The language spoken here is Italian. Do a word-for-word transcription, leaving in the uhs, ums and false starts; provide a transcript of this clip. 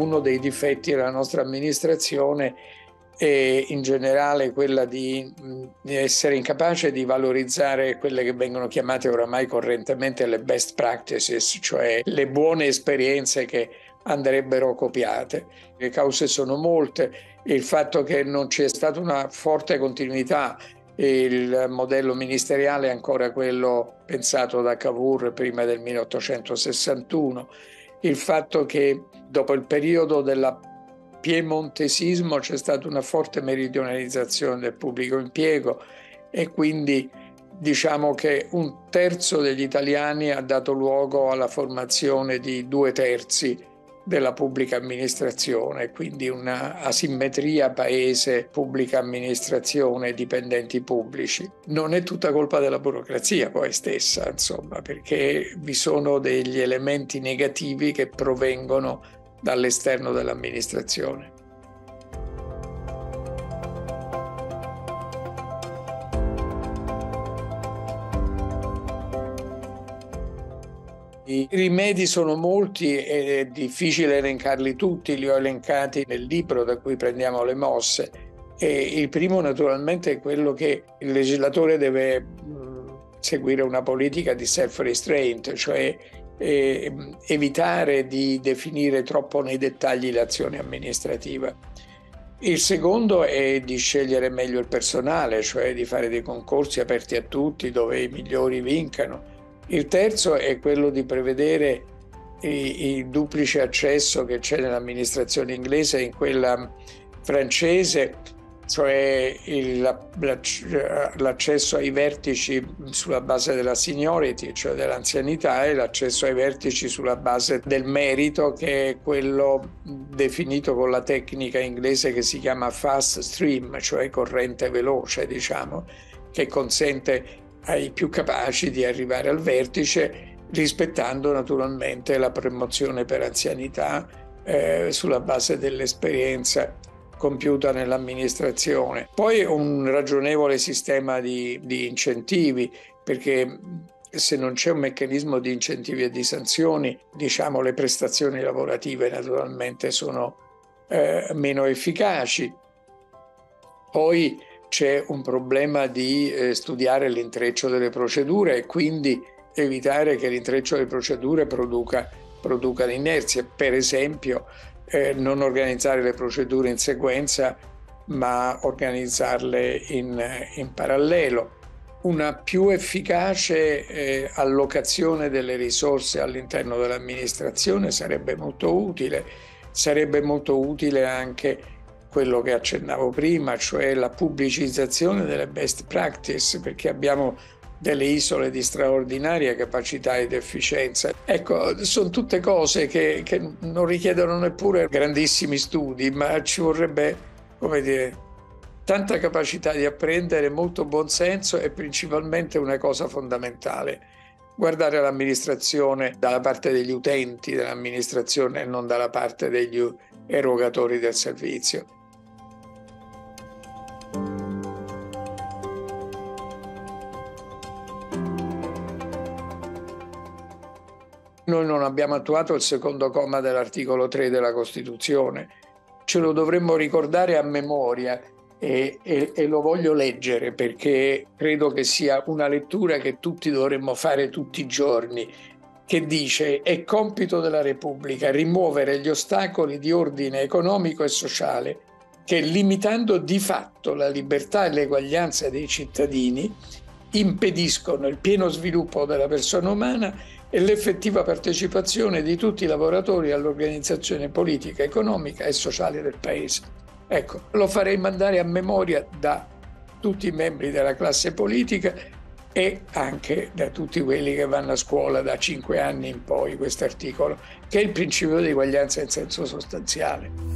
uno dei difetti della nostra amministrazione è in generale quella di, di essere incapace di valorizzare quelle che vengono chiamate oramai correntemente le best practices, cioè le buone esperienze che andrebbero copiate. Le cause sono molte, il fatto che non c'è stata una forte continuità. Il modello ministeriale è ancora quello pensato da Cavour prima del milleottocentosessantuno, il fatto che dopo il periodo del piemontesismo c'è stata una forte meridionalizzazione del pubblico impiego e quindi diciamo che un terzo degli italiani ha dato luogo alla formazione di due terzi della pubblica amministrazione, quindi una asimmetria paese, pubblica amministrazione, dipendenti pubblici. Non è tutta colpa della burocrazia poi stessa, insomma, perché vi sono degli elementi negativi che provengono dall'esterno dell'amministrazione. I rimedi sono molti ed è difficile elencarli tutti, li ho elencati nel libro da cui prendiamo le mosse. E il primo naturalmente è quello che il legislatore deve mh, seguire una politica di self-restraint, cioè eh, evitare di definire troppo nei dettagli l'azione amministrativa. Il secondo è di scegliere meglio il personale, cioè di fare dei concorsi aperti a tutti dove i migliori vincano. Il terzo è quello di prevedere il duplice accesso che c'è nell'amministrazione inglese e in quella francese, cioè l'accesso ai vertici sulla base della seniority, cioè dell'anzianità, e l'accesso ai vertici sulla base del merito, che è quello definito con la tecnica inglese che si chiama fast stream, cioè corrente veloce, diciamo, che consente ai più capaci di arrivare al vertice, rispettando naturalmente la promozione per anzianità eh, sulla base dell'esperienza compiuta nell'amministrazione. Poi un ragionevole sistema di, di incentivi, perché se non c'è un meccanismo di incentivi e di sanzioni, diciamo le prestazioni lavorative naturalmente sono eh, meno efficaci. Poi c'è un problema di eh, studiare l'intreccio delle procedure e quindi evitare che l'intreccio delle procedure produca, produca l'inerzia. Per esempio, eh, non organizzare le procedure in sequenza, ma organizzarle in, in parallelo. Una più efficace eh, allocazione delle risorse all'interno dell'amministrazione sarebbe molto utile. Sarebbe molto utile anche quello che accennavo prima, cioè la pubblicizzazione delle best practice, perché abbiamo delle isole di straordinaria capacità ed efficienza. Ecco, sono tutte cose che, che non richiedono neppure grandissimi studi, ma ci vorrebbe, come dire, tanta capacità di apprendere, molto buonsenso e principalmente una cosa fondamentale: guardare l'amministrazione dalla parte degli utenti dell'amministrazione e non dalla parte degli erogatori del servizio. Noi non abbiamo attuato il secondo comma dell'articolo tre della Costituzione. Ce lo dovremmo ricordare a memoria e, e, e lo voglio leggere perché credo che sia una lettura che tutti dovremmo fare tutti i giorni, che dice: è compito della Repubblica rimuovere gli ostacoli di ordine economico e sociale che, limitando di fatto la libertà e l'eguaglianza dei cittadini, impediscono il pieno sviluppo della persona umana e l'effettiva partecipazione di tutti i lavoratori all'organizzazione politica, economica e sociale del Paese. Ecco, lo farei mandare a memoria da tutti i membri della classe politica e anche da tutti quelli che vanno a scuola da cinque anni in poi, quest'articolo, che è il principio di eguaglianza in senso sostanziale.